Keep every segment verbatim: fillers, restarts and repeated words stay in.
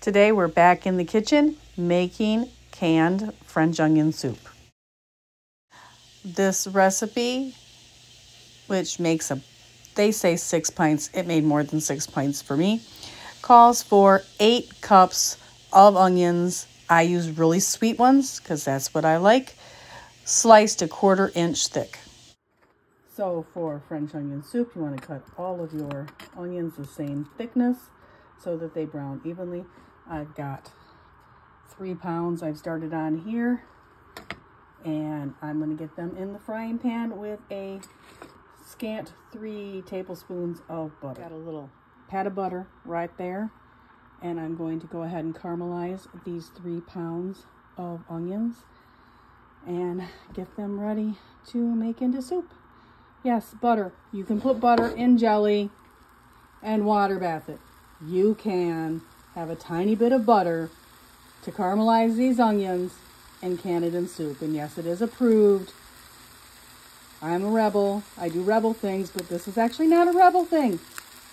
Today we're back in the kitchen making canned French onion soup. This recipe, which makes a, they say six pints, it made more than six pints for me, calls for eight cups of onions. I use really sweet ones because that's what I like, sliced a quarter inch thick. So for French onion soup, you want to cut all of your onions the same thickness so that they brown evenly. I've got three pounds I've started on here, and I'm going to get them in the frying pan with a scant three tablespoons of butter. Got a little pat of butter right there, and I'm going to go ahead and caramelize these three pounds of onions and get them ready to make into soup. Yes, butter. You can put butter in jelly and water bath it. You can have a tiny bit of butter to caramelize these onions and can it in soup. And yes, it is approved. I'm a rebel. I do rebel things, but this is actually not a rebel thing.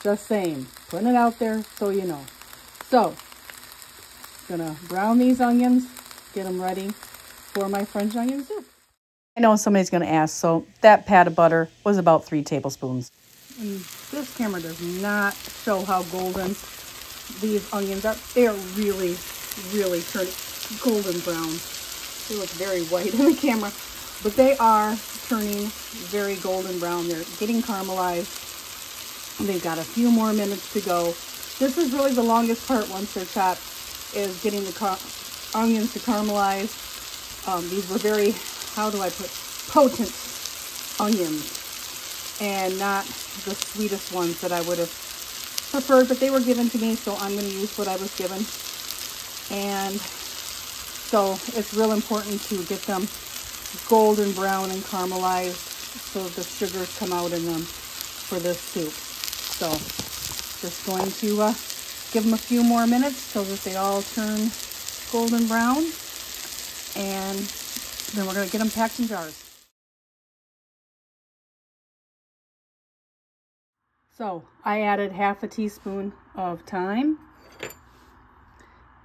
Just saying. Putting it out there so you know. So, gonna brown these onions, get them ready for my French onion soup. I know somebody's going to ask, so that pat of butter was about three tablespoons. And this camera does not show how golden these onions are. They are really, really turning golden brown. They look very white in the camera, but they are turning very golden brown. They're getting caramelized. They've got a few more minutes to go. This is really the longest part once they're chopped, is getting the onions to caramelize. Um, these were very... how do I put potent onions and not the sweetest ones that I would have preferred, but they were given to me, so I'm going to use what I was given. And so it's real important to get them golden brown and caramelized so the sugars come out in them for this soup. So just going to uh, give them a few more minutes so that they all turn golden brown, and then we're going to get them packed in jars. So I added half a teaspoon of thyme,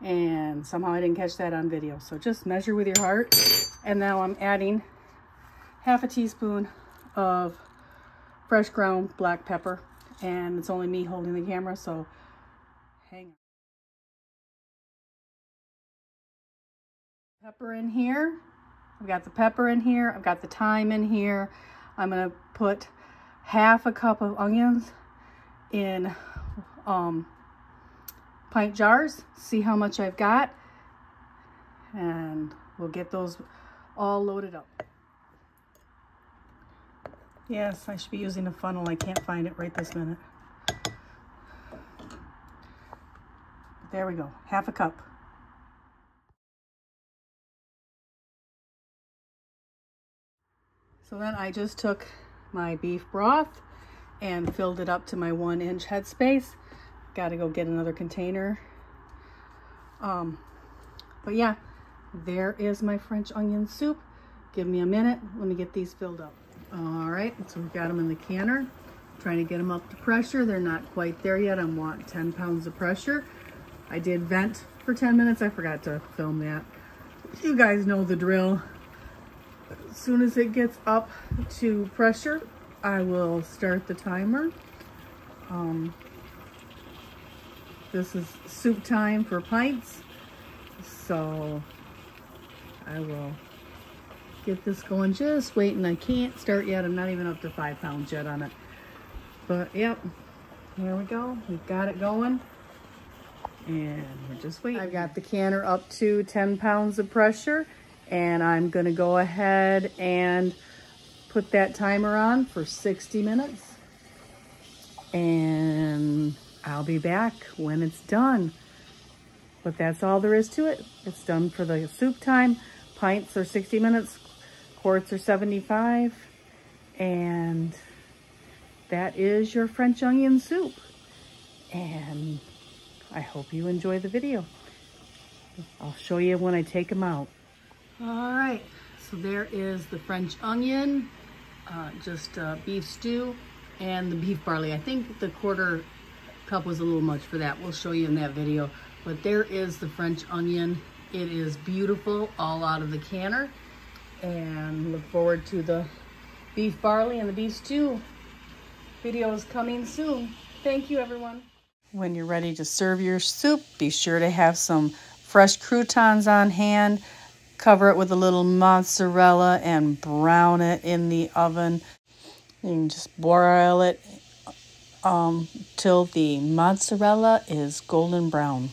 and somehow I didn't catch that on video. So just measure with your heart. And now I'm adding half a teaspoon of fresh ground black pepper, and it's only me holding the camera, so hang on. Pepper in here. I've got the pepper in here. I've got the thyme in here. I'm going to put half a cup of onions in um, pint jars. See how much I've got. And we'll get those all loaded up. Yes, I should be using a funnel. I can't find it right this minute. There we go. Half a cup. So then I just took my beef broth and filled it up to my one inch headspace. Got to go get another container. Um, but yeah, there is my French onion soup. Give me a minute. Let me get these filled up. All right, so we've got them in the canner. I'm trying to get them up to pressure. They're not quite there yet. I want ten pounds of pressure. I did vent for ten minutes. I forgot to film that. You guys know the drill. As soon as it gets up to pressure, I will start the timer. Um, this is soup time for pints, so I will get this going. Just waiting. I can't start yet. I'm not even up to five pounds yet on it. But yep, here we go. We've got it going, and we're just waiting. I've got the canner up to ten pounds of pressure. And I'm going to go ahead and put that timer on for sixty minutes. And I'll be back when it's done. But that's all there is to it. It's done for the soup time. Pints are sixty minutes. Quarts are seventy-five. And that is your French onion soup. And I hope you enjoy the video. I'll show you when I take them out. All right, so there is the French onion, uh, just uh, beef stew, and the beef barley. I think the quarter cup was a little much for that. We'll show you in that video But there is the French onion. It is beautiful, all out of the canner. And look forward to the beef barley and the beef stew videos coming soon. Thank you, everyone. When you're ready to serve your soup, be sure to have some fresh croutons on hand. Cover it with a little mozzarella and brown it in the oven. You can just boil it um, till the mozzarella is golden brown.